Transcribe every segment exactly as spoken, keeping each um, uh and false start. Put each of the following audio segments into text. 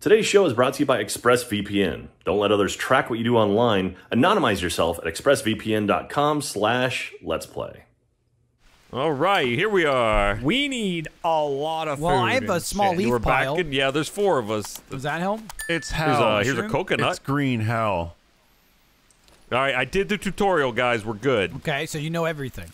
Today's show is brought to you by ExpressVPN. Don't let others track what you do online. Anonymize yourself at express V P N dot com slash let's play. All right, here we are. We need a lot of food. Well, I have a small shit. leaf We're pile. Back in, yeah, there's four of us. Does that help? It's hell. Here's a, here's a coconut. It's green hell. All right, I did the tutorial, guys. We're good. Okay, so you know everything.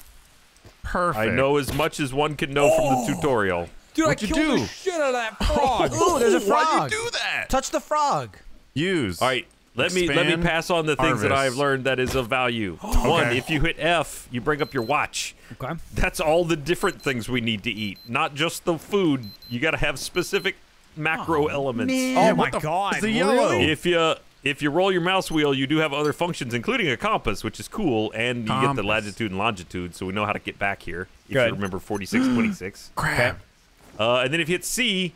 Perfect. I know as much as one can know oh. from the tutorial. Dude, What'd I you killed do? the shit out of that frog. Ooh, there's a frog. Why'd you do that? Touch the frog. Use. All right. Let Expand, me let me pass on the things harvest. that I've learned that is of value. Okay. One, if you hit F, you bring up your watch. Okay. That's all the different things we need to eat, not just the food. You got to have specific macro oh, elements. Man. Oh yeah, my god! The yellow. Really? If you if you roll your mouse wheel, you do have other functions, including a compass, which is cool, and you compass. get the latitude and longitude, so we know how to get back here. If Good. you remember forty-six twenty-six. Crap. Uh, and then if you hit C,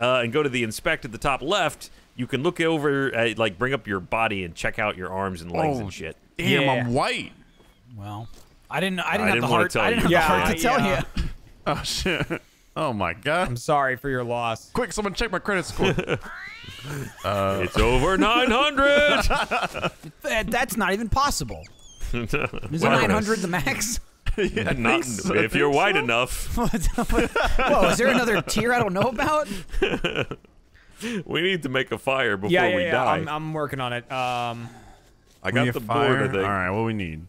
uh, and go to the inspect at the top left. You can look over, uh, like, bring up your body and check out your arms and legs oh, and shit. Damn, yeah. I'm white. Well, I didn't. I didn't, I have, didn't, the heart, I didn't have the heart. Yeah, I didn't have the heart to tell you. Oh shit. Oh my god. I'm sorry for your loss. Quick, someone check my credit score. uh, it's over nine hundred. That's not even possible. Is well, nine hundred the max? Yeah, not, so. If you're white so? enough. Whoa, is there another tier I don't know about? We need to make a fire before yeah, yeah, we yeah. die. I'm, I'm working on it. Um, I got the board, I think. All right, what do we need?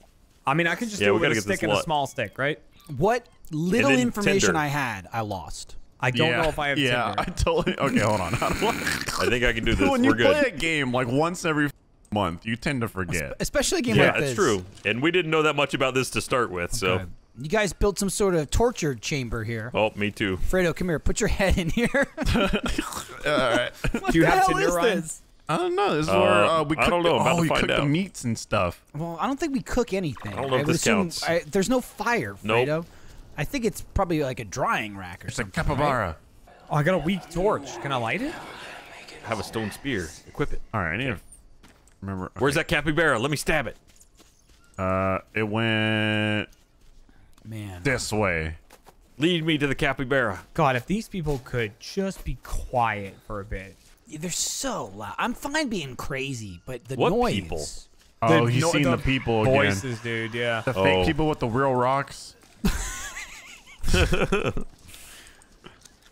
I mean, I can just yeah, do it with a stick and a small stick, right? What little information Tinder. I had, I lost. I don't yeah. know if I have yeah, Tinder. I totally... Okay, hold on. I think I can do this. When We're you good. play a game like once every month, you tend to forget. Especially a game yeah, like this. Yeah, that's true. And we didn't know that much about this to start with, okay. so... You guys built some sort of torture chamber here. Oh, me too. Fredo, come here. Put your head in here. All right. What Do you the have hell is this? I don't know. This is uh, where uh, we cook, I don't know. The, oh, we cook the meats and stuff. Well, I don't think we cook anything. I don't know I if this counts. I, there's no fire, Fredo. Nope. I think it's probably like a drying rack or it's something. It's a capybara. Right? Oh, I got a weak torch. Can I light it? I have a stone spear. Equip it. All right. I need to remember. Okay. Where's that capybara? Let me stab it. Uh, It went... Man. This way. Lead me to the capybara. God, if these people could just be quiet for a bit. They're so loud. I'm fine being crazy, but the what noise. People? Oh, he's no seen the people voices, again. dude, yeah. The oh. fake people with the real rocks.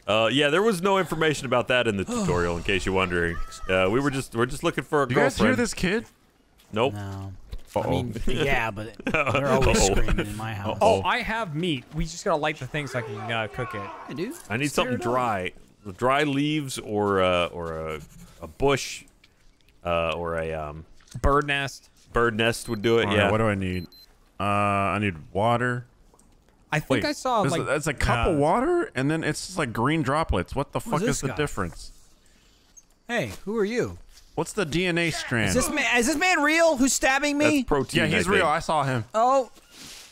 uh, yeah, there was no information about that in the tutorial, in case you're wondering. Uh, we were just, we're just looking for a Do girlfriend. You guys hear this kid? Nope. No. Uh-oh. I mean, yeah, but they're always Uh-oh. screaming in my house. Uh-oh. Oh, I have meat. We just gotta light the thing so I can uh, cook it. I do. I need Stare something dry, on. dry leaves or uh, or a, a bush, uh, or a um, bird nest. Bird nest would do it. All yeah. Right, what do I need? Uh, I need water. I think Wait, I saw like that's a cup uh, of water, and then it's just like green droplets. What the fuck is the guy? difference? Hey, who are you? What's the D N A strand? Is this man, is this man real? Who's stabbing me? That's protein, yeah, he's I real. I saw him. Oh,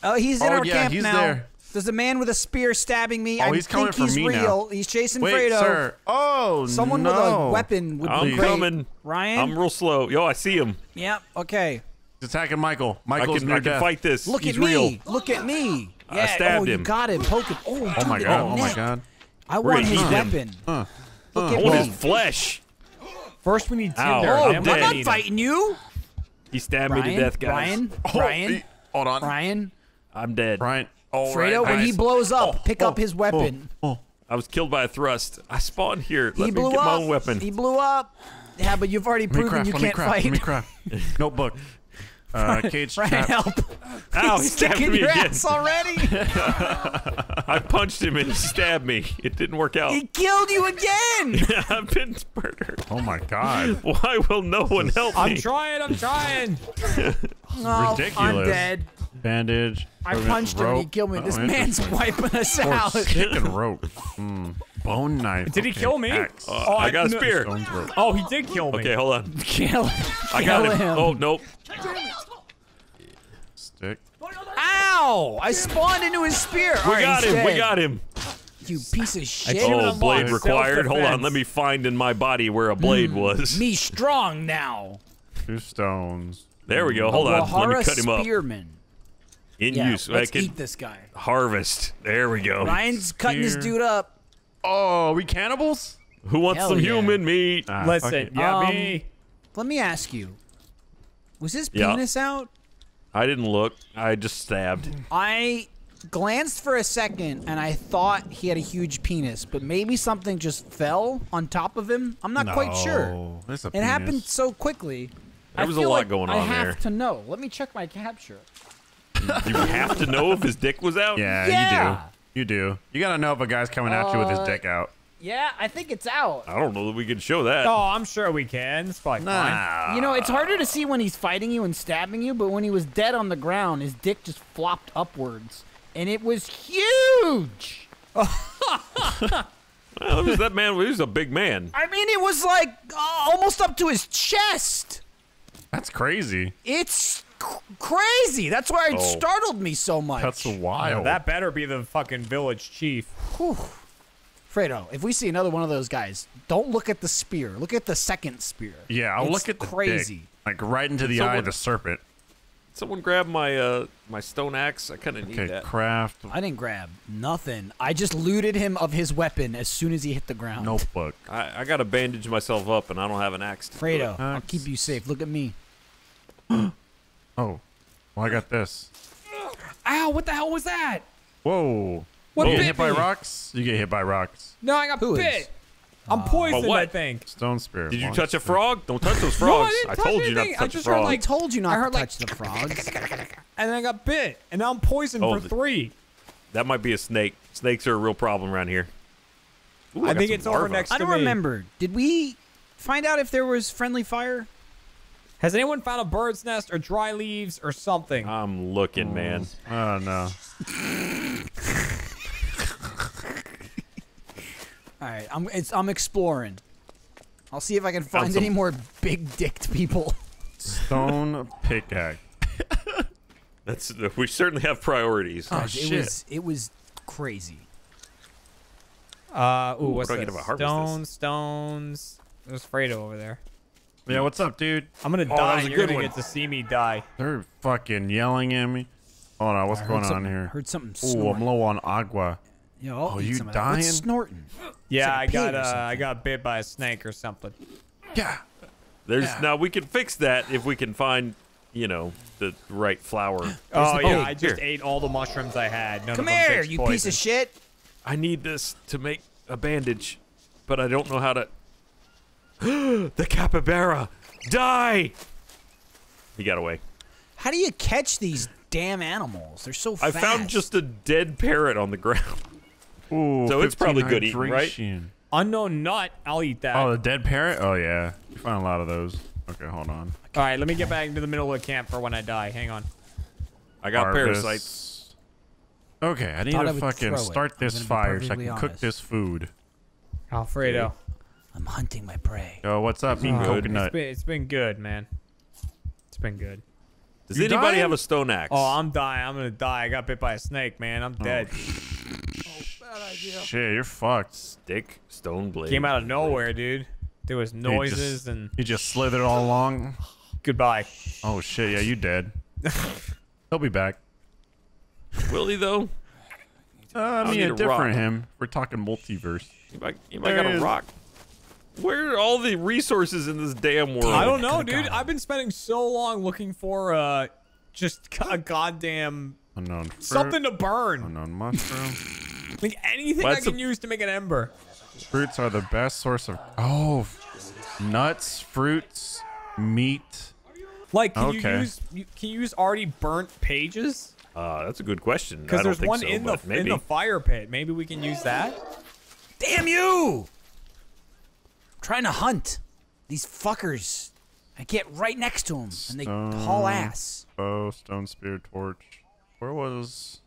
oh, he's in oh, our yeah, camp he's now. There. There's a man with a spear stabbing me. Oh, he's I coming think for he's me real. Now. He's chasing Wait, Fredo. Sir. Oh, Someone no. Someone with a weapon would I'm be great. coming. Ryan? I'm real slow. Yo, I see him. Yep, okay. He's attacking Michael. Michael's I can, near I can death. fight this. Look he's at real. me. Look at me. Yeah. I stabbed oh, him. You got him. Poke him. Oh, oh dude, my god. Oh, my god. I want his weapon. I want his flesh. First, we need Tinder. Oh, I'm not fighting you. He stabbed Brian, me to death, guys. Brian, oh, Brian, he, hold on. Brian, I'm dead. Brian, oh, Fredo, right, when he blows up, oh, pick oh, up his weapon. Oh, oh. I was killed by a thrust. I spawned here. Let he me get up. my own weapon. He blew up. Yeah, but you've already proven craft, you can't fight. Let me craft. Notebook. Uh, cage Brian, trap. help. Ow, he's he stabbed me your again. ass already. I punched him and he stabbed me. It didn't work out. He killed you again. I've been murdered. Oh my god. Why will no one help me? I'm trying, I'm trying. oh, ridiculous. I'm dead. Bandage. I punched rope. him and he killed me. Oh, this man's wiping us or out. Stick and rope. Mm. Bone knife. Did okay. he kill me? Uh, oh, I got a spear. No. Oh, he did kill me. Okay, hold on. Kill him. I got him. him. Oh, nope. Stick. Ow! I spawned into his spear. We right, got him. Dead. We got him. You piece of shit. Oh, blade required. Hold on. Let me find in my body where a blade mm, was. Me strong now. Two stones. There we go. Hold a on. Let me cut him up. Spearman. In yeah, use. Let's I can eat this guy. Harvest. There we go. Ryan's cutting Spear. this dude up. Oh, are we cannibals? Who wants Hell some yeah. human meat? Ah, Listen, yeah, um, me. Let me ask you. Was his penis yeah. out? I didn't look. I just stabbed. I glanced for a second, and I thought he had a huge penis, but maybe something just fell on top of him. I'm not no, quite sure. That's a it penis. happened so quickly. There was a lot like going on there. I have there. to know. Let me check my capture. You have to know if his dick was out? Yeah, yeah, you do. You do. You gotta know if a guy's coming uh, at you with his dick out. Yeah, I think it's out. I don't know that we can show that. Oh, I'm sure we can. It's probably nah. fine. You know, it's harder to see when he's fighting you and stabbing you, but when he was dead on the ground, his dick just flopped upwards. And it was huge! Well, was that man, he was a big man. I mean, it was like uh, almost up to his chest. That's crazy. It's c crazy. That's why it oh. startled me so much. That's wild. Yeah, that better be the fucking village chief. Whew. Fredo, if we see another one of those guys, don't look at the spear. Look at the second spear. Yeah, I'll it's look at the crazy. Dick, like right into the someone, eye of the serpent. Someone grab my uh my stone axe. I kind of need okay, that. Craft. I didn't grab nothing. I just looted him of his weapon as soon as he hit the ground. Notebook. I, I got to bandage myself up, and I don't have an axe. To Fredo, axe. I'll keep you safe. Look at me. Oh, well, I got this. Ow! What the hell was that? Whoa. What you get hit by me? rocks? You get hit by rocks. No, I got Who bit. Is? I'm poisoned, uh, I think. Stone spear. Did you touch a frog? Don't touch those frogs. no, I, didn't I told anything. you not to touch I just a frog. Heard, like, I told you not I heard, to touch like, the frogs. And I got bit, and now I'm poisoned oh, for three. That might be a snake. Snakes are a real problem around here. Ooh, I, I think it's larva. over next to me. I don't me. remember. Did we find out if there was friendly fire? Has anyone found a bird's nest or dry leaves or something? I'm looking, oh. man. I don't know. All right, I'm it's I'm exploring. I'll see if I can find some... any more big-dicked people. Stone pickaxe. That's we certainly have priorities. Oh, oh shit! It was, it was crazy. Uh, ooh, ooh what's this? Stone, stones. There's Fredo over there. Yeah, what's up, dude? I'm gonna oh, die. You're gonna one. get to see me die. They're fucking yelling at me. Hold on, what's I going on here? Heard something. Snoring. Ooh, I'm low on agua. Yo, I'll oh, you dying? That. What's snorting? Yeah, like I got uh, I got bit by a snake or something. Yeah. There's yeah. now we can fix that if we can find, you know, the right flower. oh yeah, oh, I just here. ate all the mushrooms I had. None Come of them here, you poison. piece of shit. I need this to make a bandage, but I don't know how to. The capybara, die! He got away. How do you catch these damn animals? They're so fast. I found just a dead parrot on the ground. Ooh, so it's probably good eating, right? Unknown nut, I'll eat that. Oh, the dead parrot? Oh, yeah. You find a lot of those. Okay, hold on. All right, let me get back into the middle of the camp for when I die. Hang on. I got Harvest. parasites. Okay, I need I to I fucking start this fire so I can honest. cook this food. Alfredo. I'm hunting my prey. Oh, what's up, mean oh, coconut? It's been, it's been good, man. It's been good. Does you anybody dying? have a stone axe? Oh, I'm dying. I'm going to die. I got bit by a snake, man. I'm dead. Oh. Bad idea. Shit, you're fucked. Stick, stone blade. Came out of nowhere, dude. There was noises he just, and... He just slithered all along. Goodbye. Oh, shit, yeah, you dead. He'll be back. Will he, though? Uh, I mean, a different rock. him. We're talking multiverse. You might, you might got a rock. Where are all the resources in this damn world? I don't know, dude. I've been spending so long looking for uh, just a goddamn... Unknown fruit. Something to burn. Unknown mushroom. Like anything What's I can use to make an ember. Fruits are the best source of oh, nuts, fruits, meat. Like, can okay. you use you, can you use already burnt pages? Uh, that's a good question. Because there's one so, in the maybe. in the fire pit. Maybe we can use that. Damn you! I'm trying to hunt these fuckers. I get right next to them and they haul ass. Oh, stone spear, torch. Where was?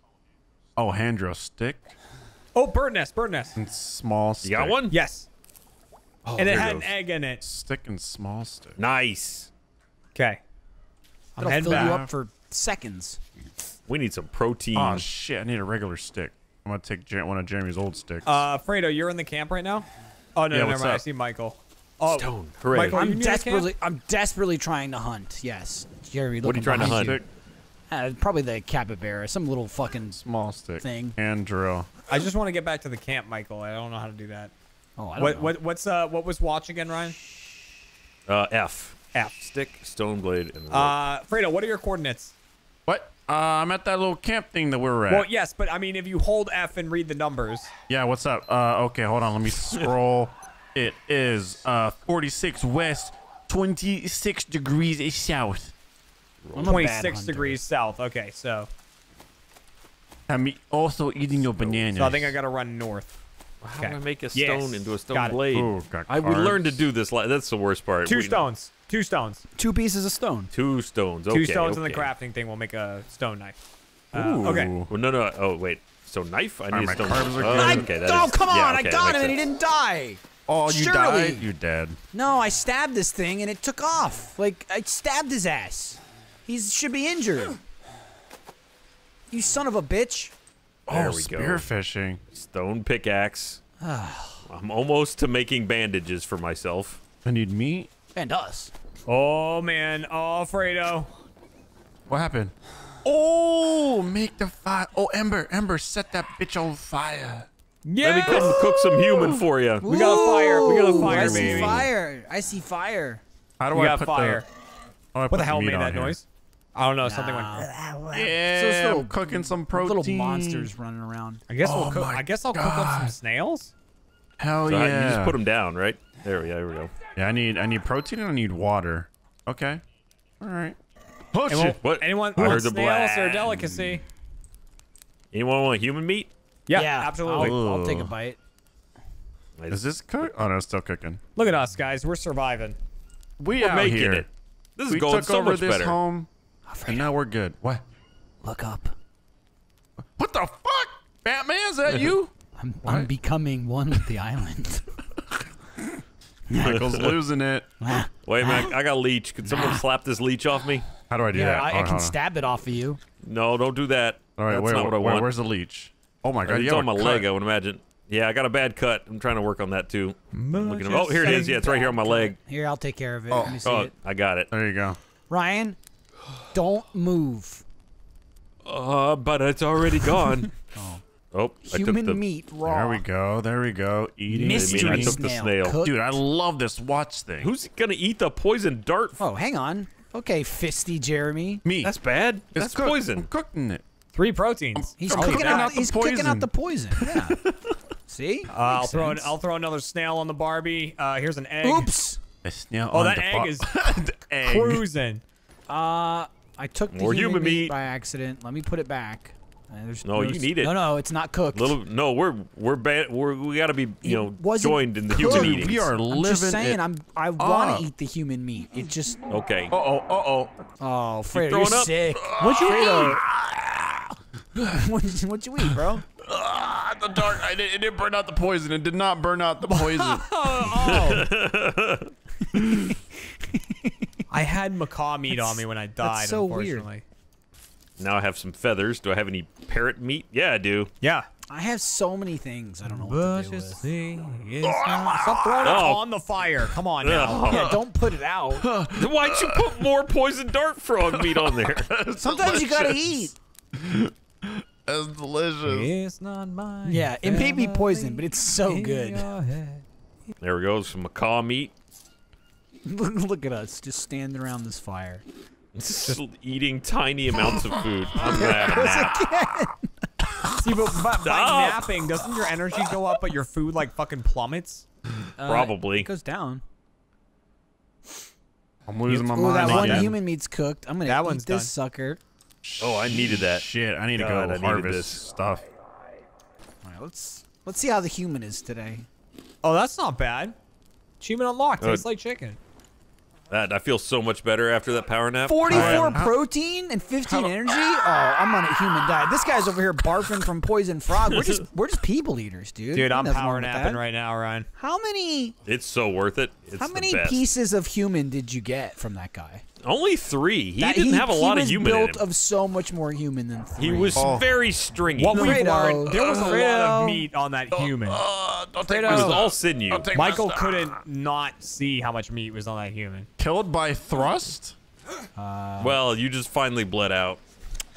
Oh, Handro stick. Oh, bird nest, bird nest. And small stick. You got one? Yes. Oh, and it had an egg in it. Stick and small stick. Nice. Okay. I'll fill back. you up for seconds. We need some protein. Oh, shit. I need a regular stick. I'm going to take one of Jeremy's old sticks. Uh, Fredo, you're in the camp right now? Oh, no, yeah, no never mind. Up? I see Michael. Oh, Stone. Michael, I'm desperately, I'm desperately trying to hunt. Yes. Jeremy, what are you trying to hunt? You. Uh, probably the capybara, some little fucking small stick thing. And drill. I just want to get back to the camp, Michael. I don't know how to do that. Oh, I don't what, know. What, what's, uh, what was watch again, Ryan? Uh, F. F. Stick, stone blade, and rope. Uh, Fredo, what are your coordinates? What? Uh, I'm at that little camp thing that we were at. Well, yes, but I mean, if you hold F and read the numbers. Yeah, what's up? Uh, okay, hold on. Let me scroll. It is uh, forty-six west, twenty-six degrees south. I'm twenty-six degrees south. Okay, so. I'm also eating your bananas. So I think I gotta run north. How okay. do I make a stone yes. into a stone blade? Ooh, I would learn to do this. That's the worst part. Two we stones. Know. Two stones. Two pieces of stone. Two stones. Okay, Two stones okay. and the crafting thing will make a stone knife. Uh, Ooh. Okay. Well, no, no. Oh, wait. Stone knife? I need right, a stone knife. Oh, okay, oh, come on. Yeah, okay, I got him and he didn't die. Oh, you Surely. died? You're dead. No, I stabbed this thing and it took off. Like, I stabbed his ass. He should be injured. You son of a bitch. There oh, we go. Spearfishing. Stone pickaxe. I'm almost to making bandages for myself. I need meat. And us. Oh, man. Oh, Fredo. What happened? Oh, make the fire. Oh, Ember. Ember, set that bitch on fire. Yeah. Let me come cook some human for you. We got a fire. We got a fire, I baby. I see fire. I see fire. How do we I got put fire. The... What the hell made that here? noise? I don't know. Nah. Something went. Yeah, so it's little, cooking some protein. Little monsters running around. I guess oh we'll cook, I guess I'll God. cook up some snails. Hell so yeah! I, you just put them down, right? There we go. There we go. Yeah, I need I need protein and I need water. Okay. All right. Oh, shit. We'll, what? Anyone I want heard snails the or delicacy? Anyone want human meat? Yeah, yeah absolutely. I'll, I'll take a bite. Is this cook? Oh no, it's still cooking. Look at us, guys. We're surviving. We We're out making here. it. This is we going took so over much this better. Home. And now we're good. What? Look up. What the fuck? Batman, is that you? I'm, I'm becoming one with the island. Michael's losing it. Wait a minute. I got a leech. Can someone slap this leech off me? How do I do yeah, that? I, I right, can stab it off of you. No, don't do that. All right, That's wait, not what I wait, want. Where's the leech? Oh, my God. It's on my cut. leg, I would imagine. Yeah, I got a bad cut. I'm trying to work on that, too. Looking at, oh, here it is. Yeah, it's right here on my leg. Here, I'll take care of it. Oh, Let me see oh it. I got it. There you go. Ryan? Don't move. Uh, but it's already gone. oh. oh, human I took the, meat raw. There we go. There we go. Eating mystery I, mean, I took snail. The snail. Cooked. Dude, I love this watch thing. Who's gonna eat the poison dart? Oh, hang on. Okay, fisty Jeremy. Me. That's bad. It's That's cooked. poison. I'm cooking it. Three proteins. He's oh, kicking out. He's kicking out the poison. Yeah. See? Uh, I'll throw. An, I'll throw another snail on the Barbie. Uh, here's an egg. Oops. A snail. Oh, on that the egg is egg. cruising. Uh, I took the human, human meat, meat by accident. Let me put it back. Uh, there's, no, there's, you need it. No, no, it's not cooked. Little, no, we're we're bad. We're, we gotta be you it know joined in the cooked. human eating. We are living. I'm just saying, it I'm I want to eat the human meat. It just okay. Uh oh, uh oh. Oh, Fredo, you're, you're sick. What'd you eat? what'd, what'd you eat, bro? Uh, the dark. I did, it didn't burn out the poison. It did not burn out the poison. oh. oh. I had macaw meat that's, on me when I died, that's so unfortunately. Weird. Now I have some feathers. Do I have any parrot meat? Yeah, I do. Yeah. I have so many things. I don't know what to do with. Thing is not... Stop throwing oh. it on the fire. Come on now. yeah, don't put it out. Why'd you put more poison dart frog meat on there? Sometimes delicious. you gotta eat. That's delicious. It's not mine. Yeah, it may be poison, but it's so good. There we go. Some macaw meat. Look at us, just standing around this fire. Just eating tiny amounts of food. I'm napping. See, but by, by napping, doesn't your energy go up, but your food like fucking plummets? Uh, Probably. It goes down. I'm losing my Ooh, mind. That one again. human meat's cooked. I'm gonna that eat one's this done. sucker. Oh, I needed that. Shit, I need to God, go I harvest this. stuff. All right, let's let's see how the human is today. Oh, that's not bad. Achievement unlocked. Tastes uh, like chicken. That, I feel so much better after that power nap. forty-four um, protein and fifteen energy? Oh, I'm on a human diet. This guy's over here barfing from poison frog. We're just we're just people eaters, dude. Dude, I'm power napping right now, Ryan. How many... It's so worth it. It's how many the best. pieces of human did you get from that guy? Only three. He that, didn't he, have a lot of human in him. He was built of so much more human than three. He was oh. very stringy. What Fredo, we learned, there was a Fredo, lot of meat on that human. Uh, don't Fredo, it was all sinew. Michael couldn't not see how much meat was on that human. Killed by thrust? Uh, well, you just finally bled out.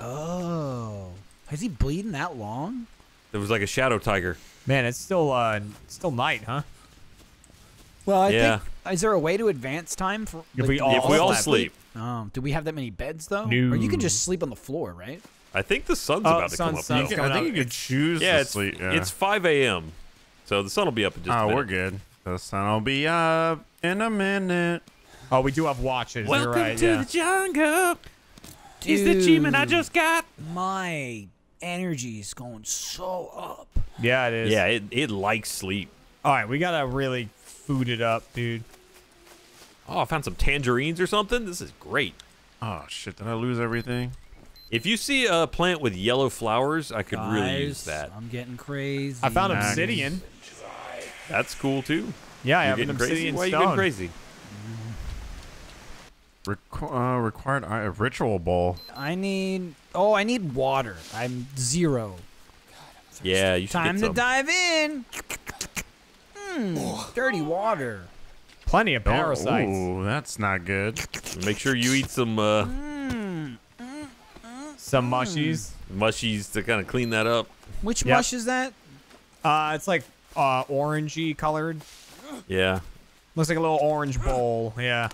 Oh. Is he bleeding that long? It was like a shadow tiger. Man, it's still uh, still night, huh? Well, I yeah. think, is there a way to advance time? For, if like, we all, if we all sleep. sleep. Oh, do we have that many beds, though? No. Or you can just sleep on the floor, right? I think the sun's oh, about to sun, come up. Sun, can, I think up. you can choose yeah, to it's, sleep. Yeah. It's five A M, so the sun will be up in just oh, a minute. Oh, we're good. The sun will be up in a minute. Oh, we do have watches. Welcome You're right, to yeah. the jungle. Dude, it's the achievement I just got. My energy is going so up. Yeah, it is. Yeah, it, it likes sleep. All right, we got to really food it up, dude. Oh, I found some tangerines or something. This is great. Oh, shit. Did I lose everything? If you see a plant with yellow flowers, I could Guys, really use that. I'm getting crazy. I found nice. obsidian. That's cool, too. Yeah, I have an obsidian crazy? stone. Why are you getting crazy? Requ uh, required a ritual bowl. I need... Oh, I need water. I'm zero. God, I'm so yeah, you should Time to dive in. Mm, dirty water. Plenty of parasites. Oh, ooh, that's not good. Make sure you eat some... Uh, mm, mm, mm, some mushies. Mm. Mushies to kind of clean that up. Which yep. mush is that? Uh, It's like uh, orangey colored. Yeah. Looks like a little orange bowl. Yeah.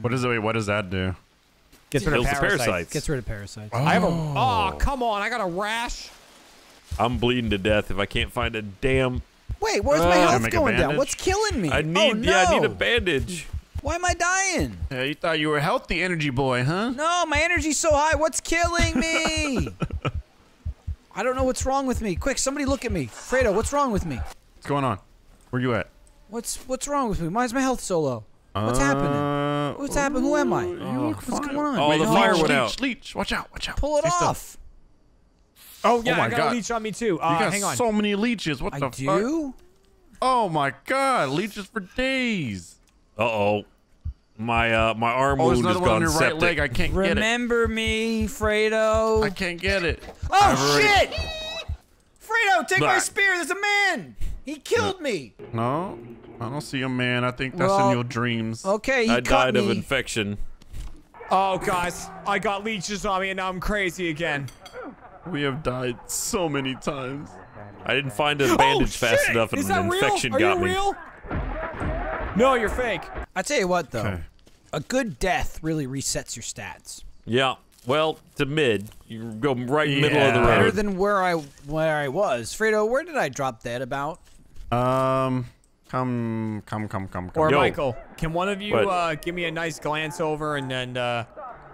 What is it? Wait, what does that do? Gets rid of parasites. parasites. Gets rid of parasites. Oh. I have a. Oh, come on! I got a rash. I'm bleeding to death if I can't find a damn. Wait, where's uh, my health going down? What's killing me? I need. Oh, no. Yeah, I need a bandage. Why am I dying? Yeah, you thought you were healthy, energy boy, huh? No, my energy's so high. What's killing me? I don't know what's wrong with me. Quick, somebody look at me. Fredo, what's wrong with me? What's going on? Where you at? What's What's wrong with me? Why is my health so low? What's uh, happening? What's happening? Who am I? Oh, What's fire. going on? Oh, the fire went out. Leech, watch out, watch out. Pull it Stay off. Still. Oh, yeah, oh my I got God. a leech on me, too. Uh, you got hang on. so many leeches. What I the do? fuck? I do? Oh, my God. Leeches for days. Uh-oh. My uh, my arm oh, wound is gone on your septic. Right leg. I can't Remember get it. Remember me, Fredo. I can't get it. Oh, shit! Fredo, take Blah. my spear. There's a man. He killed me. No, I don't see a man. I think that's well, in your dreams. Okay, he I cut died me. of infection. Oh, guys, I got leeches on me, and now I'm crazy again. We have died so many times. I didn't find a bandage oh, fast shit. enough, and an infection got me. Is that real? No, you're fake. I tell you what, though, okay. a good death really resets your stats. Yeah. Well, to mid, you go right yeah. middle of the road. Better than where I where I was, Fredo. Where did I drop that about? Um, come, come, come, come, come. Or Yo. Michael, can one of you uh, give me a nice glance over and then uh,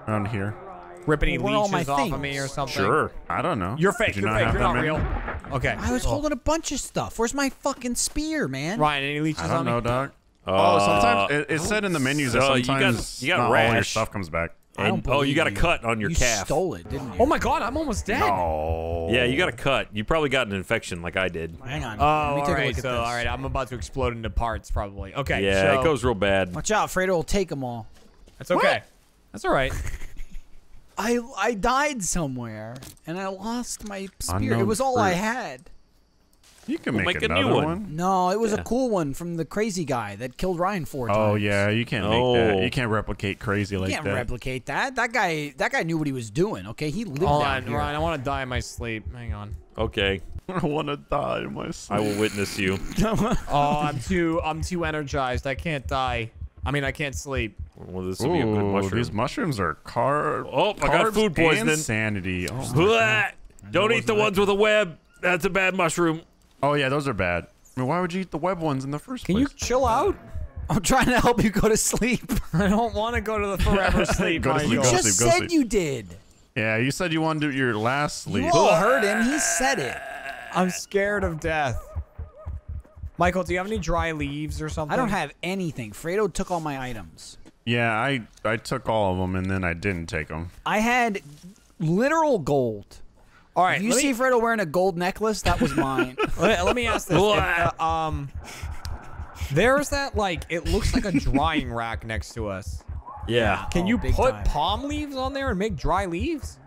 around here, rip any well, leeches off things. of me or something? Sure. I don't know. You're fake. You you're not fake. You're not real. Man? Okay. I was oh. holding a bunch of stuff. Where's my fucking spear, man? Ryan, any leeches on me? I don't know, Doc. Uh, oh, sometimes it, it's oh, said in the menus that sometimes you got, you got not rash. all your stuff comes back. And, oh, you got a cut on your you calf. You stole it, didn't you? Oh my God, I'm almost dead. No. Yeah, you got a cut. You probably got an infection like I did. Hang on. Oh, let me take all right. A look at so, this. all right, I'm about to explode into parts probably. Okay. Yeah, so, it goes real bad. Watch out, Fredo will take them all. That's okay. What? That's all right. I I died somewhere and I lost my spear. It was all fruit. I had. You can we'll make, make a new one. one. No, it was yeah. a cool one from the crazy guy that killed Ryan four times. Oh yeah, you can't oh. make that. You can't replicate crazy you like that. You can't replicate that. That guy, that guy knew what he was doing. Okay, he lived Hold down on, here. Ryan, I want to die in my sleep. Hang on. Okay. I want to die in my sleep. I will witness you. oh, I'm too, I'm too energized. I can't die. I mean, I can't sleep. Well, this will Ooh, be a good mushroom. These mushrooms are car. Oh, carbs I got food poisoning. Insanity. Oh, Don't eat the that. ones with a web. That's a bad mushroom. Oh, yeah, those are bad. I mean, why would you eat the web ones in the first place? Can you chill out? I'm trying to help you go to sleep. I don't want to go to the forever sleep. go to sleep, go you just sleep, go said sleep. you did. Yeah, you said you wanted to do your last sleep. You all heard him. He said it. I'm scared of death. Michael, do you have any dry leaves or something? I don't have anything. Fredo took all my items. Yeah, I, I took all of them, and then I didn't take them. I had literal gold. All right, you see me... Fredo wearing a gold necklace? That was mine. let, let me ask this. If, uh, um, there's that, like, it looks like a drying rack next to us. Yeah. Can oh, you put time. palm leaves on there and make dry leaves?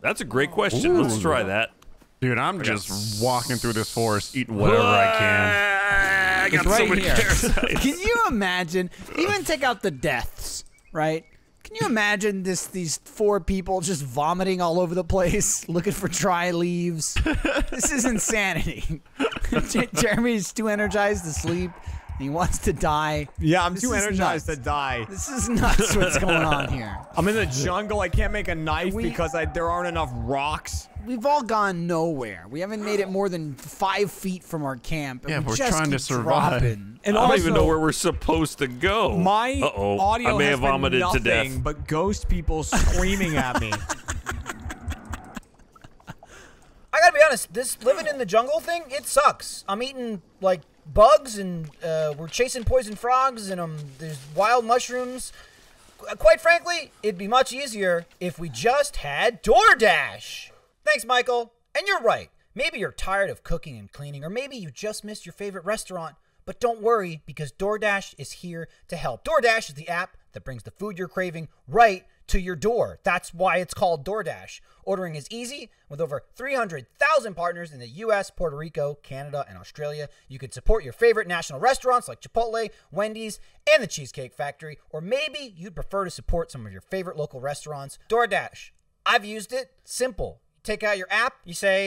That's a great question. Ooh. Let's try that. Dude, I'm just walking through this forest, eating whatever I can. I got right so many here. parasites. Can you imagine? Even take out the deaths, right? Can you imagine this? These four people just vomiting all over the place, looking for dry leaves. This is insanity. Jeremy's too energized to sleep. and he wants to die. Yeah, I'm this too energized nuts. to die. This is nuts what's going on here. I'm in the jungle. I can't make a knife we, because I, there aren't enough rocks. We've all gone nowhere. We haven't made it more than five feet from our camp. And yeah, we we're just trying to survive. Dropping. And I also, don't even know where we're supposed to go. My uh -oh. audio I may has have been vomited nothing to death. But ghost people screaming at me. I gotta be honest, this living in the jungle thing, it sucks. I'm eating, like, bugs, and uh, we're chasing poison frogs, and um, there's wild mushrooms. Qu quite frankly, it'd be much easier if we just had DoorDash. Thanks, Michael. And you're right. Maybe you're tired of cooking and cleaning, or maybe you just missed your favorite restaurant. But don't worry, because DoorDash is here to help. DoorDash is the app that brings the food you're craving right to your door. That's why it's called DoorDash. Ordering is easy. With over three hundred thousand partners in the U S, Puerto Rico, Canada, and Australia, you can support your favorite national restaurants like Chipotle, Wendy's, and the Cheesecake Factory. Or maybe you'd prefer to support some of your favorite local restaurants. DoorDash. I've used it. Simple. Take out your app. You say,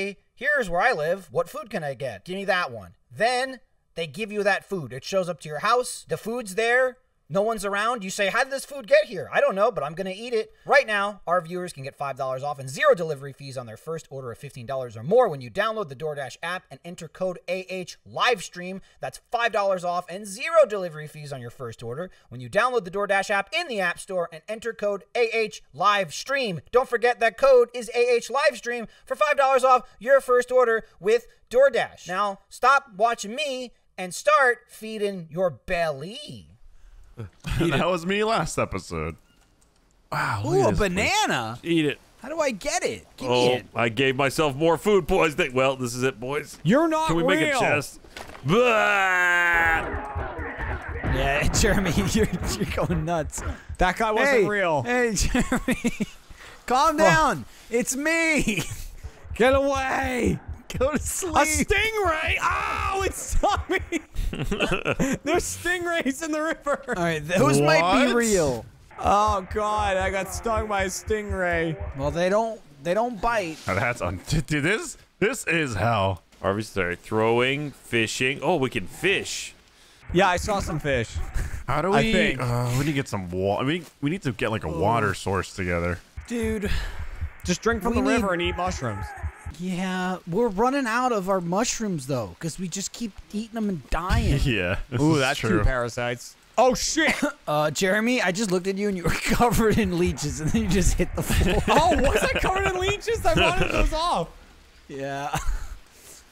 here's where I live. What food can I get? Give me that one. Then they give you that food. It shows up to your house. The food's there. No one's around. You say, how did this food get here? I don't know, but I'm going to eat it. Right now, our viewers can get five dollars off and zero delivery fees on their first order of fifteen dollars or more when you download the DoorDash app and enter code A H Livestream. That's five dollars off and zero delivery fees on your first order when you download the DoorDash app in the App Store and enter code A H Livestream. Don't forget that code is A H Livestream for five dollars off your first order with DoorDash. Now, stop watching me and start feeding your belly. That was me last episode. Wow. Ooh, a banana. Place. Eat it. How do I get it? Give oh, me it. I gave myself more food poisoning. Well, this is it, boys. You're not real. Can we real. make a chest? Yeah, Jeremy, you're, you're going nuts. That guy wasn't hey, real. Hey, Jeremy. Calm down. Oh. It's me. Get away. Go to sleep. A stingray! Oh, it stung me! There's stingrays in the river! Alright, those what? might be real. Oh god, I got stung by a stingray. Well, they don't they don't bite. Oh, that's on dude, this this is hell. Are we starting throwing, fishing? Oh, we can fish. Yeah, I saw some fish. How do we I think. Uh, we need to get some water. I mean, we need to get like a oh. water source together. Dude. Just drink from we the need river and eat mushrooms. Yeah, we're running out of our mushrooms though, because we just keep eating them and dying. Yeah, ooh, that's true. Two parasites. Oh shit! uh, Jeremy, I just looked at you and you were covered in leeches, and then you just hit the floor. Oh, was I covered in leeches? I wanted those off. Yeah,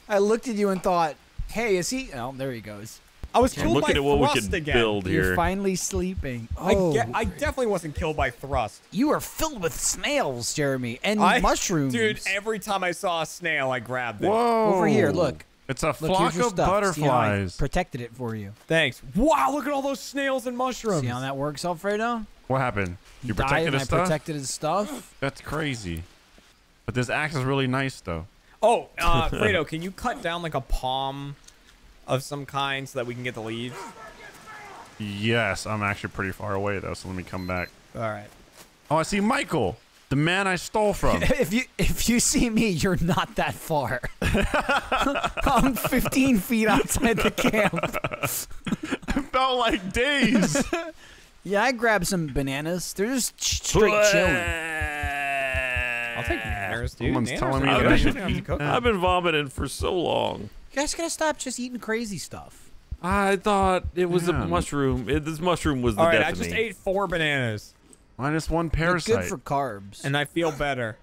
I looked at you and thought, "Hey, is he?" Oh, there he goes. I was killed by thrust again. Look at what we can build here. You're finally sleeping. Oh, I, get, I definitely wasn't killed by thrust. You are filled with snails, Jeremy, and I, mushrooms. Dude, every time I saw a snail, I grabbed it. Whoa. Over here, look. It's a flock look, of butterflies. See, I protected it for you. Thanks. Wow, look at all those snails and mushrooms. See how that works, Alfredo? What happened? You protected his stuff? I protected his stuff. That's crazy. But this axe is really nice, though. Oh, uh, Fredo, can you cut down like a palm of some kind so that we can get the leaves? Yes, I'm actually pretty far away though, so let me come back. All right. Oh, I see Michael, the man I stole from. if you if you see me, you're not that far. I'm fifteen feet outside the camp. I felt like days. Yeah, I grabbed some bananas. They're just straight chilling. I'll take bananas, dude. Someone's telling me that I should eat. I've been vomiting for so long. You guys gotta stop just eating crazy stuff. I thought it was Man. a mushroom. It, this mushroom was the All right, death I of just me. ate four bananas. Minus one parasite. They're good for carbs. And I feel better.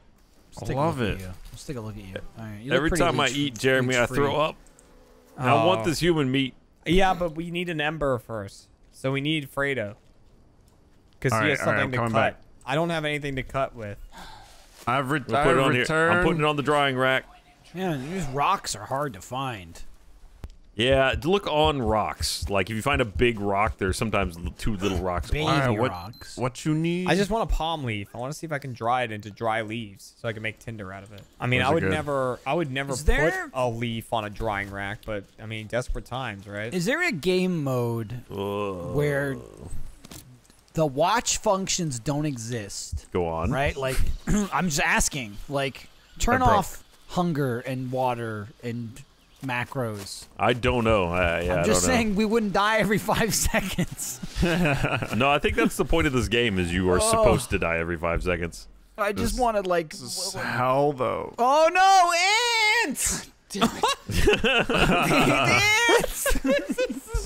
Let's I love it. Let's take a look at you. All right, you Every time leech, I eat, Jeremy, I throw up. Oh. I want this human meat. Yeah, but we need an ember first. So we need Fredo. Because he right, has something right, to cut. Back. I don't have anything to cut with. I've, re I've it on returned. Here. I'm putting it on the drying rack. Yeah, these rocks are hard to find. Yeah, look on rocks. Like, if you find a big rock, there's sometimes two little rocks. Baby right, what, rocks. What you need? I just want a palm leaf. I want to see if I can dry it into dry leaves so I can make tinder out of it. I mean, Those I would good. never, I would never Is put there... a leaf on a drying rack, but I mean, desperate times, right? Is there a game mode Ugh. where the watch functions don't exist? Go on. Right? Like, I'm just asking. Like, turn off hunger and water and macros? I don't know. I, yeah, I'm just I don't saying know. We wouldn't die every five seconds. No, I think that's the point of this game, is you are oh. supposed to die every five seconds. I just this, wanted, like... How, though? Oh, no! Ants! Damn it. This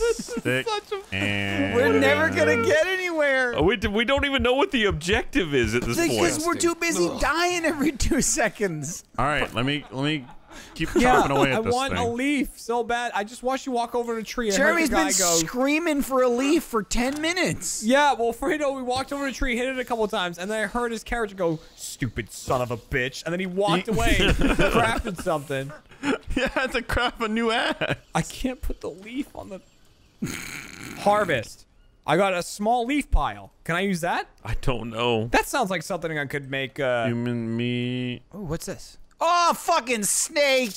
is such a... And we're never gonna get anywhere. We, we don't even know what the objective is at this because point. Because we're too busy Ugh. dying every two seconds. All right, let me let me keep chopping yeah, away at I this want thing. A leaf so bad. I just watched you walk over to a tree. Jeremy's been go. screaming for a leaf for ten minutes. Yeah, well, Fredo, we walked over to a tree, hit it a couple of times, and then I heard his character go, "Stupid son of a bitch," and then he walked away, crafted something. Yeah, I had to craft a new axe. I can't put the leaf on the... Harvest. I got a small leaf pile. Can I use that? I don't know. That sounds like something I could make, uh... Human meat. Oh, what's this? Oh, fucking snake!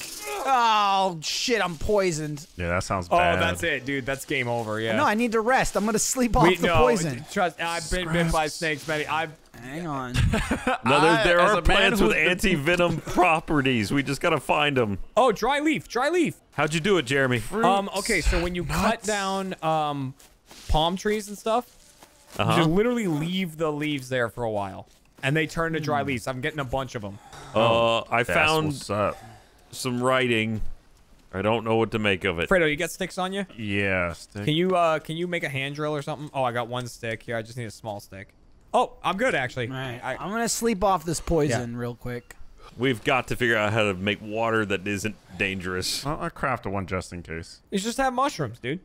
Oh, shit, I'm poisoned. Yeah, that sounds bad. Oh, that's it, dude. That's game over, yeah. No, I need to rest. I'm gonna sleep off we, the no, poison. Trust, I've been bitten by snakes, Betty. I've... Hang on. No, there, there I, are plants with anti-venom properties. We just gotta find them. Oh, dry leaf, dry leaf. How'd you do it, Jeremy? Fruits, um, okay, so when you nuts. cut down um, palm trees and stuff, uh-huh. you literally leave the leaves there for a while, and they turn to dry mm. leaves. I'm getting a bunch of them. Uh, I That's found some writing. I don't know what to make of it. Fredo, you got sticks on you? Yeah. Stick. Can you uh, can you make a hand drill or something? Oh, I got one stick here. I just need a small stick. Oh, I'm good, actually. All right. I, I'm going to sleep off this poison yeah. real quick. We've got to figure out how to make water that isn't dangerous. Well, I crafted one just in case. You just have mushrooms, dude.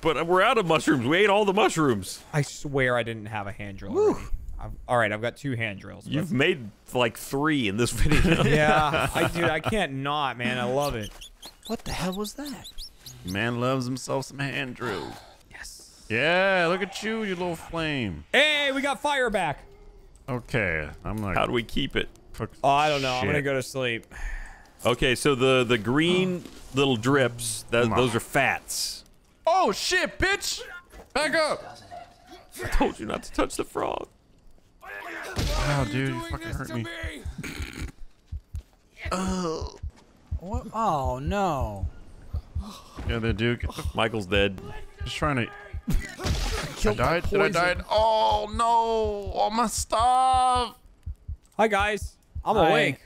But we're out of mushrooms. We ate all the mushrooms. I swear I didn't have a hand drill. I've, all right, I've got two hand drills. You've made, like, three in this video. Yeah, I, dude, I can't not, man. I love it. What the hell was that? Man loves himself some hand drills. Yeah, look at you, you little flame. Hey, we got fire back. Okay, I'm like... How do we keep it? Oh, I don't know. Shit. I'm gonna go to sleep. Okay, so the the green little drips, th those are fats. Oh shit, bitch! Back up! I told you not to touch the frog. Wow, dude, you fucking hurt me. Oh. What? Oh no. Yeah, the dude. Michael's dead. Just trying to. I died. Did I die? Oh no! All my stuff. Hi guys, I'm Hi. awake.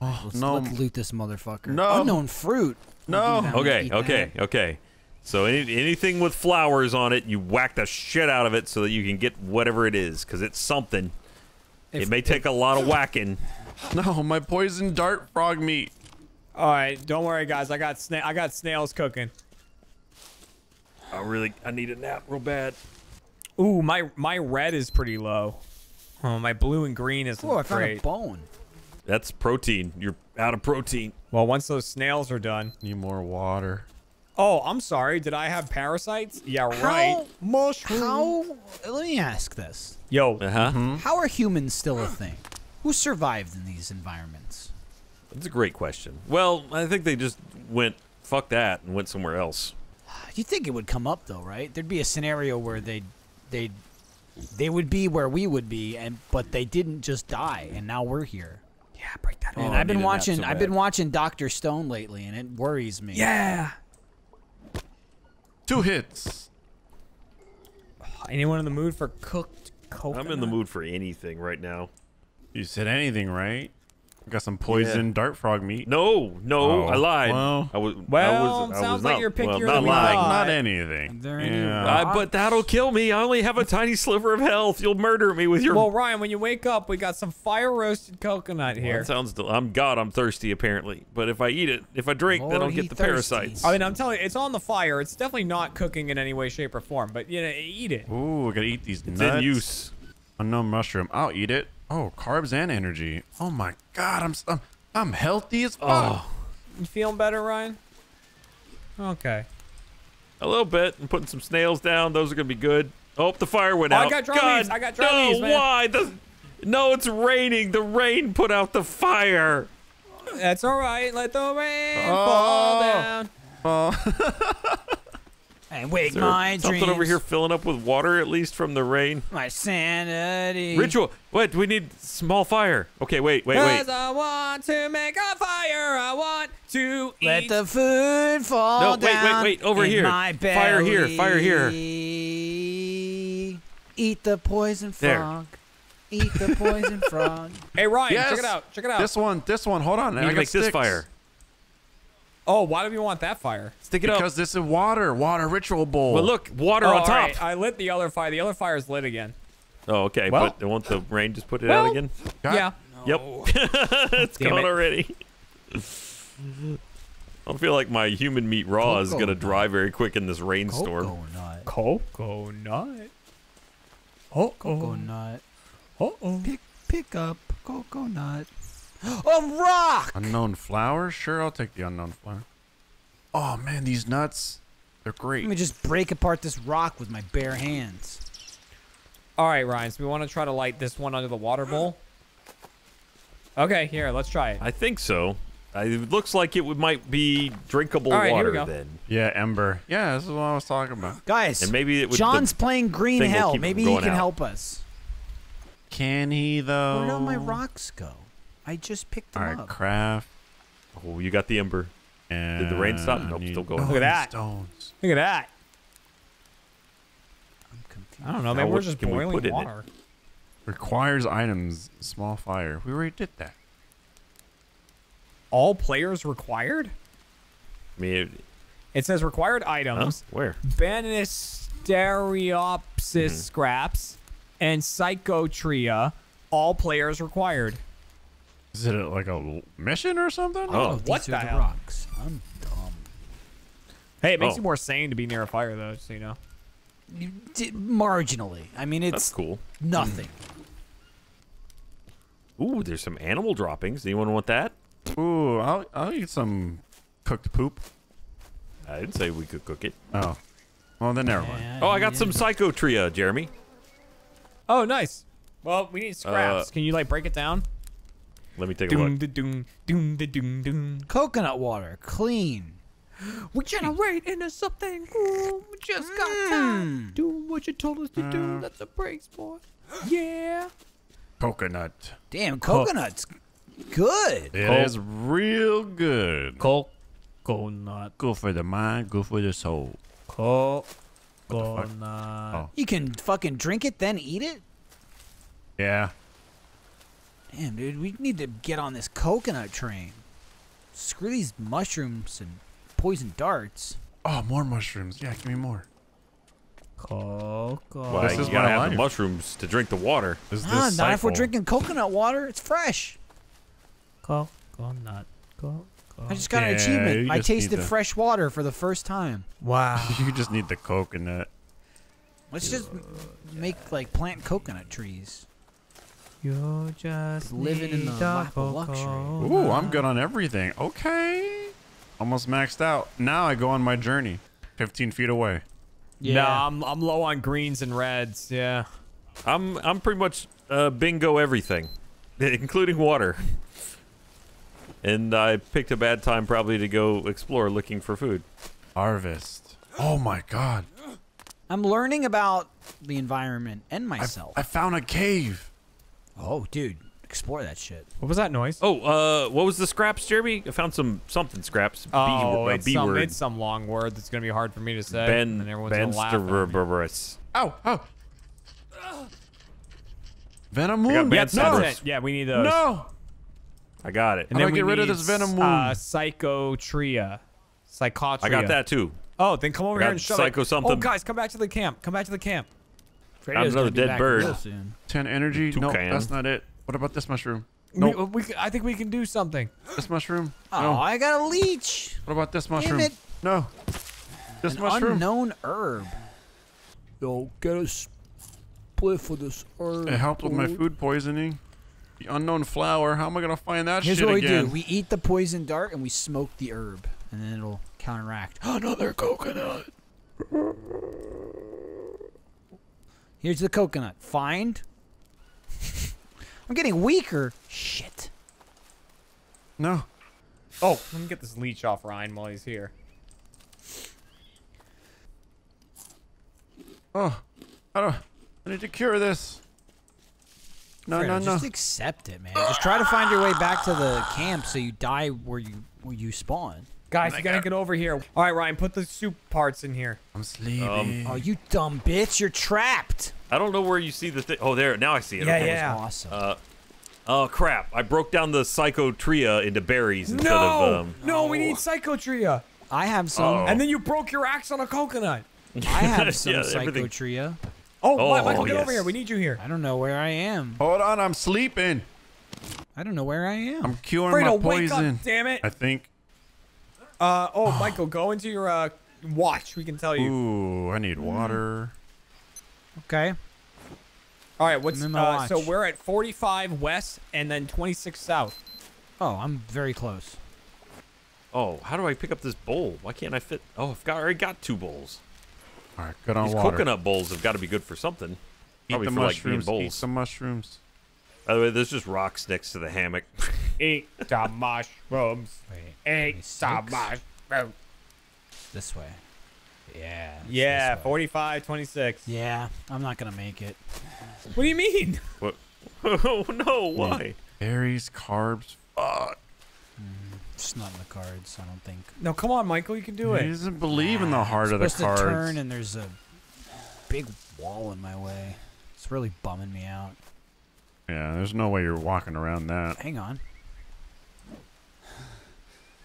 Oh let's, no! Let's loot this motherfucker. No unknown fruit. No. We'll okay, okay, that. okay. So any, anything with flowers on it, you whack the shit out of it so that you can get whatever it is, because it's something. If, it may if, take a lot of whacking. No, my poison dart frog meat. All right, don't worry guys. I got sna I got snails cooking. I really, I need a nap real bad. Ooh, my my red is pretty low. Oh, my blue and green is oh, I found a bone. That's protein. You're out of protein. Well, once those snails are done, need more water. Oh, I'm sorry. Did I have parasites? Yeah, how, right. Mushroom. How? Let me ask this. Yo. Uh huh. Mm-hmm. How are humans still a thing? Who survived in these environments? That's a great question. Well, I think they just went fuck that and went somewhere else. You'd think it would come up though, right? There'd be a scenario where they, they, they would be where we would be, and but they didn't just die, and now we're here. Yeah, break that. And oh, I've been watching, so I've been watching Doctor Stone lately, and it worries me. Yeah. Two hits. Anyone in the mood for cooked coconut? I'm in the mood for anything right now. You said anything, right? Got some poison yeah. dart frog meat. No, no, oh, I lied. Well, I was. Well, I was, sounds I was like not, you're picking well, your not lying. Not anything. Yeah. Any uh, but that'll kill me. I only have a tiny sliver of health. You'll murder me with your. Well, Ryan, when you wake up, we got some fire roasted coconut here. Well, that sounds. I'm God. I'm thirsty apparently. But if I eat it, if I drink, Lord, then I'll get the thirsty. parasites. I mean, I'm telling you, it's on the fire. It's definitely not cooking in any way, shape, or form. But you know, eat it. Ooh, I gotta eat these nuts. It's in use. Unknown mushroom. I'll eat it. Oh, carbs and energy. Oh my God, I'm I'm, I'm healthy as fuck. Oh. You feeling better, Ryan? Okay. A little bit. I'm putting some snails down. Those are gonna be good. Oh, the fire went oh, out. I got dry God, leaves. I got dry no, leaves, man. Why? The, no, it's raining. The rain put out the fire. That's all right. Let the rain oh. fall down. Oh. And wake my something dreams. Something over here filling up with water, at least from the rain. My sanity. Ritual. What? We need small fire. Okay, wait, wait, wait. Because I want to make a fire. I want to Let eat. Let the food fall no, down. No, wait, wait, wait. Over in here. My belly. Fire here. Fire here. Eat the poison frog. There. Eat the poison frog. Hey, Ryan, yes. check it out. Check it out. This one. This one. Hold on. You I can make sticks. This fire. Oh, why do you want that fire? Stick it because up. Because this is water. Water ritual bowl. Well, look. Water oh, on top. Right. I lit the other fire. The other fire is lit again. Oh, okay. Well, but won't the rain just put it well, out again? God. Yeah. No. Yep. It's Damn gone it. already. I don't feel like my human meat raw Cocoa is going to dry very quick in this rainstorm. Coconut. Coconut. Oh, coconut. Oh, oh. Pick, pick up coconut. A rock! Unknown flower? Sure, I'll take the unknown flower. Oh, man, these nuts. They're great. Let me just break apart this rock with my bare hands. All right, Ryan, so we want to try to light this one under the water bowl? Okay, here, let's try it. I think so. It looks like it would, might be drinkable right, water then. Yeah, ember. Yeah, this is what I was talking about. Guys, and maybe it would, John's playing Green Hell. Maybe he can out. help us. Can he, though? Where do my rocks go? I just picked them All right, up. craft. Oh, you got the ember. And did the rain stop? Nope, still going. Look at that. Stones. Look at that. I'm confused. I don't know. Maybe we're just boiling we water. Requires items. Small fire. We already did that. All players required? I mean, it, it says required items. Huh? Where? Banisteriopsis mm-hmm. scraps and Psychotria. All players required. Is it like a mission or something? Oh, oh what the hell? Rocks. I'm dumb. Hey, it makes oh. you more sane to be near a fire, though, just so you know. You did marginally. I mean, it's That's cool. nothing. Mm. Ooh, there's some animal droppings. Anyone want that? Ooh, I'll, I'll eat some cooked poop. I didn't say we could cook it. Oh. Well, then never mind. Yeah, oh, I got yeah. some Psychotria, Jeremy. Oh, nice. Well, we need scraps. Uh, Can you, like, break it down? Let me take a look. Doom, doom, doom, doom. Coconut water, clean. We generate into something. Ooh, we just mm. got time. Doing what you told us to do. Uh, That's a break sport. Yeah. Coconut. Damn, coconut's Co good. It Co is real good. Co coconut. Good for the mind, good for the soul. Co coconut. Oh. You can fucking drink it, then eat it? Yeah. Damn, dude, we need to get on this coconut train. Screw these mushrooms and poison darts. Oh, more mushrooms. Yeah, give me more. Coconut. Well, this is you gotta have the mushrooms to drink the water. This, nah, this not cycle. If we're drinking coconut water. It's fresh. Coconut. Coconut. I just got yeah, an achievement. I tasted fresh water for the first time. Wow. You just need the coconut. Let's just uh, make, like, plant coconut trees. You're just living in the lap of luxury. Ooh, I'm good on everything. Okay. Almost maxed out. Now I go on my journey. fifteen feet away. Yeah. No, I'm, I'm low on greens and reds. Yeah. I'm I'm pretty much uh, bingo everything, including water. And I picked a bad time probably to go explore looking for food. Harvest. Oh, my God. I'm learning about the environment and myself. I, I found a cave. Oh, dude, explore that shit. What was that noise? Oh, uh, what was the scraps, Jeremy? I found some something scraps. Oh, B, uh, it's, B some, word. it's some long word that's going to be hard for me to say. Ben, and everyone's Ben Sterberberus. Oh, oh. Venomoon? That's no. it. Yeah, we need those. No. I got it. And How then do I get rid of this Venomoon? Uh, Psychotria. Psychotria. I got that, too. Oh, then come over here and shut up. Psycho something. Oh, guys, come back to the camp. Come back to the camp. I'm another dead bird. Soon. Ten energy. No, nope, that's not it. What about this mushroom? No, nope. we, we. I think we can do something. This mushroom. Oh, no. I got a leech. What about this mushroom? Damn it. No. This An mushroom. Unknown herb. Yo, get a split for this herb. It helped with my food poisoning. The unknown flower. How am I gonna find that Here's shit again? Here's what we do. We eat the poison dart and we smoke the herb, and then it'll counteract. Another coconut. Here's the coconut. Find. I'm getting weaker. Shit. No. Oh, let me get this leech off Ryan while he's here. Oh, I don't. I need to cure this. No, Fred, no, just no. Just accept it, man. Just try to find your way back to the camp so you die where you where you spawn. Guys, you gotta get over here. All right, Ryan, put the soup parts in here. I'm sleepy. Um, oh, you dumb bitch! You're trapped. I don't know where you see the thing. Oh, there. Now I see it. Yeah, okay. Yeah. Awesome. Uh, oh crap! I broke down the Psychotria into berries instead no! of um. No, no, we need Psychotria. I have some. Uh-oh. And then you broke your axe on a coconut. I have some yeah, Psychotria. Oh, oh Michael, get yes. over here. We need you here. I don't know where I am. Hold on, I'm sleeping. I don't know where I am. I'm curing Fredo, my poison. Wake up, damn it. I think. Uh oh, Michael, go into your uh watch. We can tell you. Ooh, I need water. Okay. All right, what's uh, so we're at forty-five west and then twenty-six south. Oh, I'm very close. Oh, how do I pick up this bowl? Why can't I fit? Oh, I've got, I already got two bowls. All right, good on These water. These coconut bowls have got to be good for something. Probably eat the for mushrooms. Like bowls. Eat some mushrooms. By the way, there's just rocks next to the hammock. Eat the mushrooms. Wait, eat the mushrooms. This way. Yeah. Yeah, forty-five, twenty-six. Yeah, I'm not going to make it. What do you mean? What? Oh, no, why? Berries, carbs, fuck. Mm, it's not in the cards, I don't think. No, come on, Michael, you can do it. He doesn't believe in the heart of the cards. I'm supposed to turn, and there's a big wall in my way. It's really bumming me out. Yeah, there's no way you're walking around that. Hang on.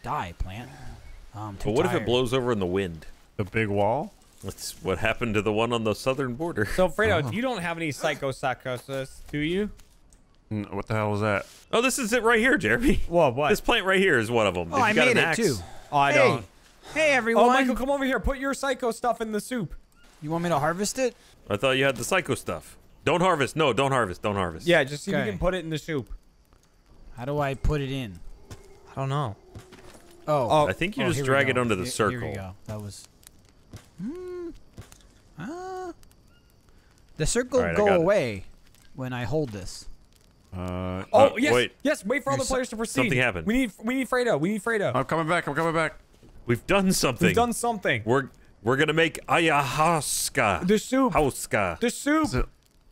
Die, plant. Oh, I'm too tired. But what if it blows over in the wind? The big wall? That's what happened to the one on the southern border. So, Fredo, oh. you don't have any psychopsychosis, do you? What the hell was that? Oh, this is it right here, Jeremy. Whoa, what? This plant right here is one of them. Oh, if I got made an it axe, too. Oh, I hey. Don't. Hey, everyone. Oh, Michael, come over here. Put your psycho stuff in the soup. You want me to harvest it? I thought you had the psycho stuff. Don't harvest. No, don't harvest. Don't harvest. Yeah, just see okay. if you can put it in the soup. How do I put it in? I don't know. Oh. oh I think you oh, just drag it onto the here, circle. Here we go. That was. Hmm. Uh, the circle right, will go away it. when I hold this. Uh, oh uh, yes, wait. yes. Wait for all the players to proceed. Something happened. We need, we need Fredo. We need Fredo. I'm coming back. I'm coming back. We've done something. We've done something. We're, we're gonna make ayahuasca. The soup. Ayahuasca. The soup.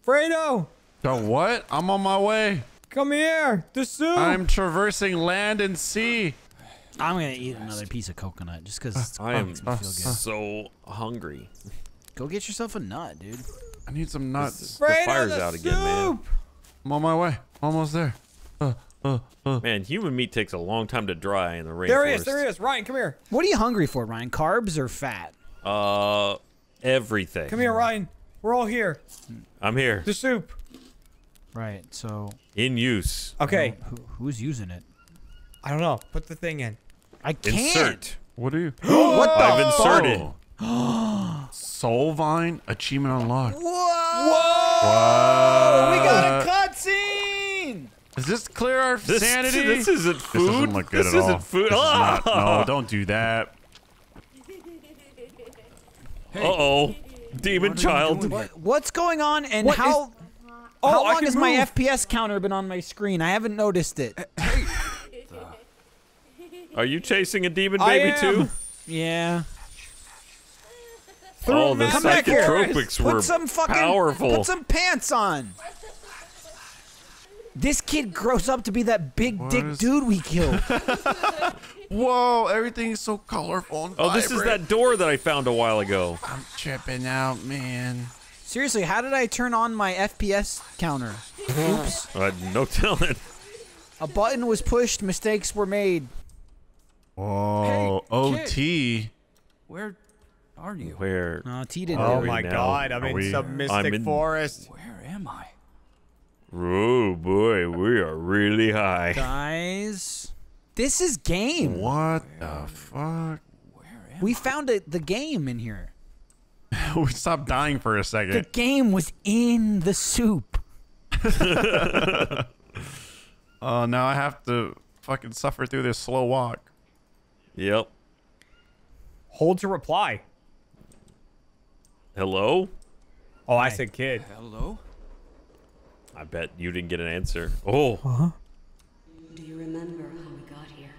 Fredo. The what? I'm on my way. Come here. The soup. I'm traversing land and sea. I'm gonna eat another piece of coconut just because uh, I am uh, so hungry. Go get yourself a nut, dude. I need some nuts. Fredo, the fire's the out soup. again, man. I'm on my way. Almost there. Uh, uh, uh. Man, human meat takes a long time to dry in the rainforest. There he is. There he is. Ryan, come here. What are you hungry for, Ryan? Carbs or fat? Uh, everything. Come here, Ryan. We're all here. I'm here. The soup. Right, so. In use. Okay. Who, who's using it? I don't know. Put the thing in. I can't. Insert. What are you? What the I've inserted. Soul Vine achievement unlocked. Whoa! Whoa! What? We got a cutscene. Does this clear our this, sanity? This isn't food. This doesn't look good this at all. Food. This oh. is not, no, don't do that. Hey. Uh oh, demon what child. What, what's going on? And what how? Is, oh, how long has move. my F P S counter been on my screen? I haven't noticed it. Are you chasing a demon baby too? Yeah. Oh, the Come psychotropics were put some fucking, powerful. Put some pants on. This kid grows up to be that big what dick is... dude we killed. Whoa, everything's so colorful and vibrant. Oh, this is that door that I found a while ago. I'm tripping out, man. Seriously, how did I turn on my F P S counter? Oops. Uh, no telling. A button was pushed. Mistakes were made. Whoa, hey, O T. Where... Are you? Where? No, T didn't. Oh my now. God! I'm are in we, some mystic in, forest. Where am I? Oh boy, we are really high. Guys, this is game. What where, the fuck? Where am we I? found a, the game in here. We stopped dying for a second. The game was in the soup. Oh, uh, now I have to fucking suffer through this slow walk. Yep. Hold to reply. Hello? Oh, I Hi. said kid. Hello? I bet you didn't get an answer. Oh. Huh? Do you remember how we got here?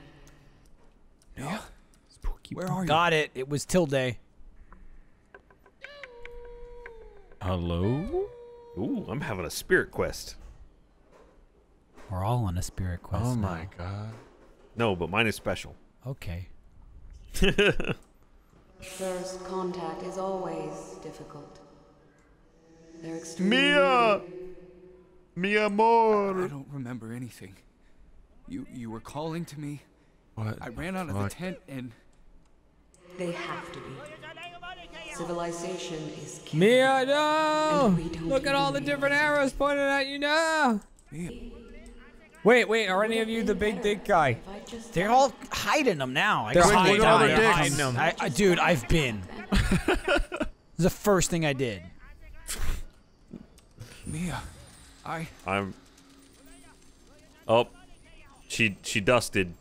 No. Yeah. Spooky. Where are you? Got it. It was Tilde. Hello? Ooh, I'm having a spirit quest. We're all on a spirit quest. Oh my now. God. No, but mine is special. Okay. First contact is always difficult. They're extremely... Mia! Mia more! I, I don't remember anything. You you were calling to me. What? I ran out of the tent and... They have to be. Civilization is killed. Mia, no! Look at all the different arrows pointed at you now! Mia. Wait, wait, are any of you the big dick guy? They're all hiding them now. I They're hiding all their dicks. I, I, dude, I've been. It's the first thing I did. Mia, I... I'm... Oh. She, she dusted.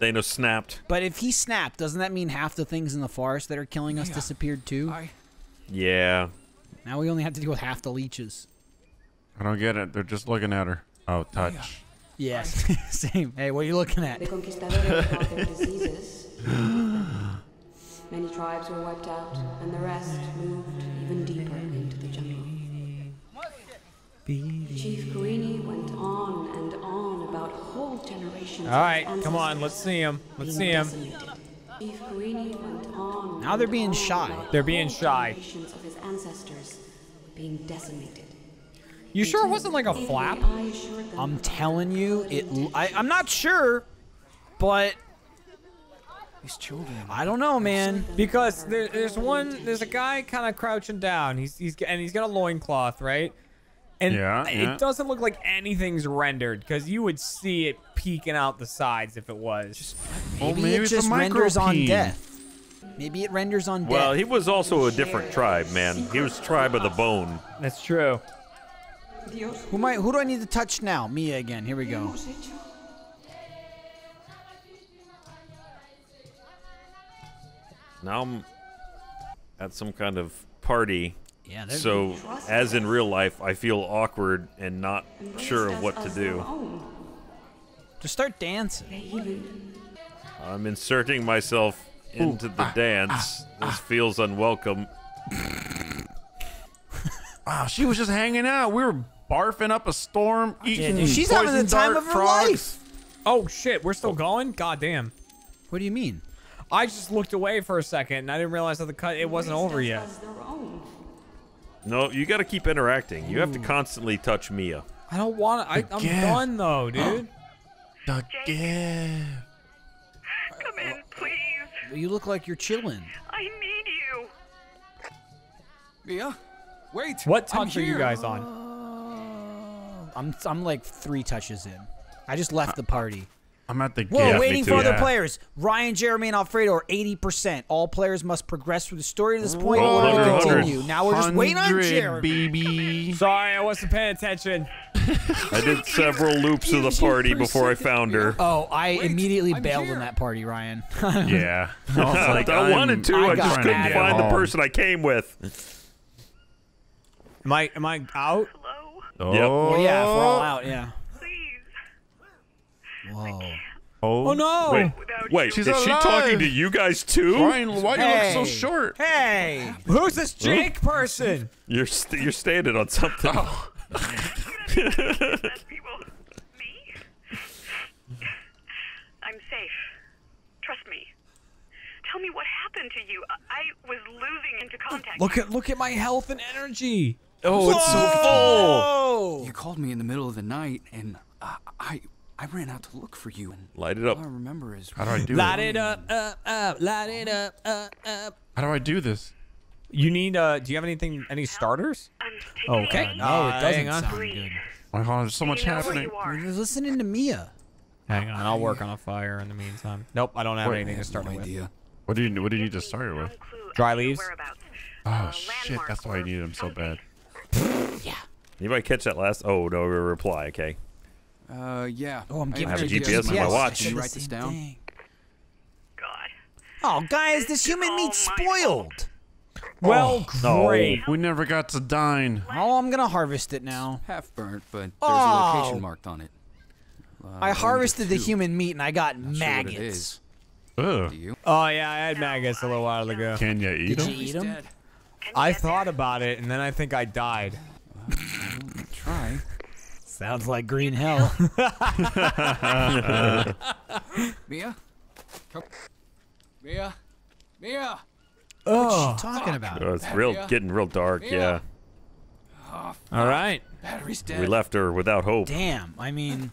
Thanos snapped. But if he snapped, doesn't that mean half the things in the forest that are killing us yeah. disappeared too? I... Yeah. Now we only have to deal with half the leeches. I don't get it. They're just looking at her. Oh, touch. Yeah. Yes. I... Same. Hey, what are you looking at? The conquistadores brought their diseases. Many tribes were wiped out, and the rest moved even deeper into the jungle. Chief Karini went on and on about whole generations. All right, come on, let's see him. Let's see him. Chief Karini went on. Now they're being shy. They're being shy. Generations of his ancestors being decimated. You sure it wasn't like a flap? I'm telling you, it. I, I'm not sure, but. These children. I don't know, man. Because there, there's one. There's a guy kind of crouching down. He's he's and he's got a loincloth, right? And yeah, it yeah. doesn't look like anything's rendered, because you would see it peeking out the sides if it was. Just, maybe, well, maybe it just renders on death. Maybe it renders on death. Well, he was also a different tribe, man. He was tribe of the bone. That's true. Who might? Who do I need to touch now? Mia again. Here we go. Now I'm at some kind of party. Yeah, so, as in real life, I feel awkward and not sure of what to do. Just start dancing. I'm inserting myself into Ooh, the ah, dance. Ah, this ah. feels unwelcome. Wow, she was just hanging out. We were barfing up a storm, eating yeah, she's having the time of her frogs. life. Oh, shit. We're still oh. going? God damn. What do you mean? I just looked away for a second, and I didn't realize that the cut it wasn't over yet. No, you gotta keep interacting. You have to constantly touch Mia. I don't wanna- I, I'm done though, dude. The gift. Come in, please. You look like you're chilling. I need you. Mia? Wait. What touch are you guys on? Uh, I'm, I'm like three touches in. I just left the party. I'm at the gate. Whoa, waiting for other players. Ryan, Jeremy, and Alfredo are eighty percent. All players must progress through the story to this point in order to continue. Now we're just waiting on Jeremy. baby. Sorry, I wasn't paying attention. I did several loops of the party before I found her. Oh, I immediately bailed on that party, Ryan. Yeah. I, like, I wanted to. I, I just couldn't find home. the person I came with. Am I, am I out? Hello? Oh. Yep. Well, yeah, if we're all out, yeah. Whoa. Oh, oh no! Wait, wait she's is alive. she talking to you guys too? Brian, why do hey. you look so short? Hey! Who's this Jake Ooh. person? You're st you're standing on something. Oh. Me? I'm safe. Trust me. Tell me what happened to you. I was losing into contact. Look at look at my health and energy. Oh, Whoa. it's so full. You called me in the middle of the night, and uh, I. I ran out to look for you. And light it up. All I remember is how do I do light it? Light it up, up, up, light it up, up, up. How do I do this? You need. Uh, do you have anything? Any starters? Oh, okay. No, it doesn't sound good. My God, there's so much happening. You're listening to Mia. Hang on, I'll work on a fire in the meantime. Nope, I don't have Wait, anything to start no with. Idea. What do you? What do you need to start with? Dry leaves. Oh shit! That's why I needed them so bad. Yeah. Anybody catch that last? Oh no, reply. Okay. Uh, yeah. Oh, I'm giving I have a G P S on my watch. Can you write this down? God. Oh, guys, this human meat's spoiled. Well, oh, great. No. We never got to dine. Oh, I'm gonna harvest it now. Half burnt, but there's oh. a location marked on it. Uh, I harvested the human meat and I got Not maggots. Sure what it is. Ugh. Oh, yeah, I had maggots a little while ago. Can you eat them? Did you eat them? I thought there? about it, and then I think I died. Uh, try. Sounds like Green Hell. Mia? Come. Mia? Mia? Oh, what are you talking about? Oh, it's real, getting real dark, Mia? yeah. Oh, all right. Battery's dead. We left her without hope. Damn, I mean...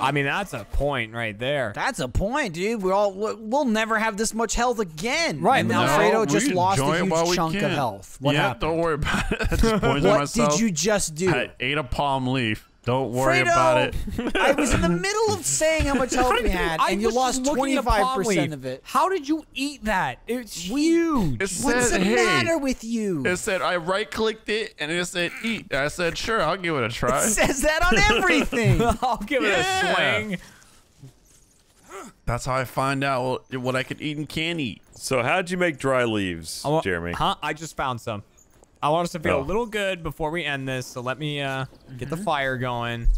I mean, that's a point right there. That's a point, dude. We all, we'll never have this much health again. Right. And no, Alfredo just lost a huge chunk of health. What yeah, happened? Don't worry about it. I just poisoned what myself. Did you just do? I ate a palm leaf. Don't worry Fredo, about it. I was in the middle of saying how much health we had, I and you lost twenty-five percent of it. How did you eat that? It's huge. It said, What's the hey, matter with you? It said I right-clicked it, and it said eat. I said, sure, I'll give it a try. It says that on everything. I'll give yeah. it a swing. That's how I find out what I could eat and can't eat. So how'd you make dry leaves, I Jeremy? Huh? I just found some. I want us to feel oh. a little good before we end this, so let me uh, get the fire going.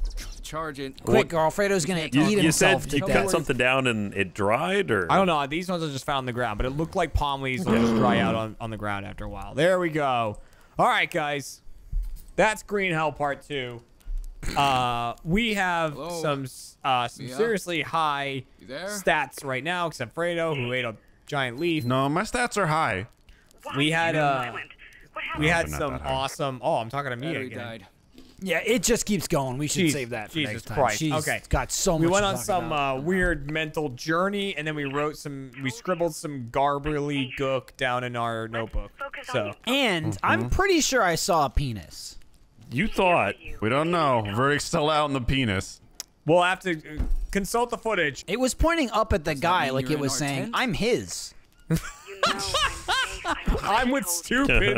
Charge it. Quick, what? Alfredo's going to eat you himself said to You death. cut something down and it dried? or I don't know. These ones I just found on the ground, but it looked like palm leaves that just dry out on, on the ground after a while. There we go. All right, guys. That's Green Hell Part two. Uh, we have Hello. some uh, some yeah. seriously high stats right now, except Fredo, who ate a giant leaf. No, my stats are high. We had... Uh, We had some awesome. Oh, I'm talking to me again. Died. Yeah, it just keeps going. We should Jeez, save that for Jesus next time. Christ. She's okay. got so much. We went on some uh, weird mental journey, and then we wrote some. We scribbled some garbly gook down in our notebook. So, and mm-hmm. I'm pretty sure I saw a penis. You thought? We don't know. Verdict's still out on the penis. We'll have to consult the footage. It was pointing up at the Does guy, like it was saying, tent? "I'm his." I'm with stupid.